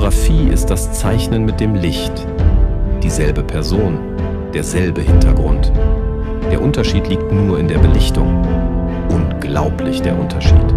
Fotografie ist das Zeichnen mit dem Licht. Dieselbe Person, derselbe Hintergrund. Der Unterschied liegt nur in der Belichtung. Unglaublich der Unterschied.